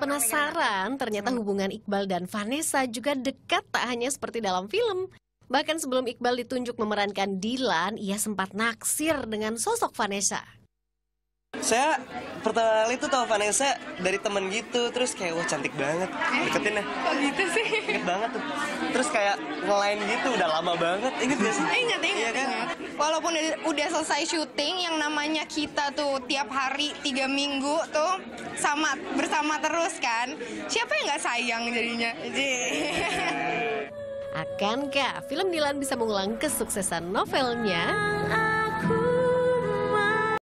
penasaran, ternyata hubungan Iqbal dan Vanesha juga dekat tak hanya seperti dalam film. Bahkan sebelum Iqbal ditunjuk memerankan Dilan, ia sempat naksir dengan sosok Vanesha. Saya pertama kali tuh tahu Vanesha dari temen gitu, terus kayak wah cantik banget, deketin ya. Kok gitu sih? Ingat banget tuh. Terus kayak ngelain gitu, udah lama banget, inget gak sih? Ingat. Iya kan? Walaupun udah selesai syuting, yang namanya kita tuh tiap hari 3 minggu tuh sama bersama terus kan. Siapa yang nggak sayang jadinya? Akankah film Dilan bisa mengulang kesuksesan novelnya?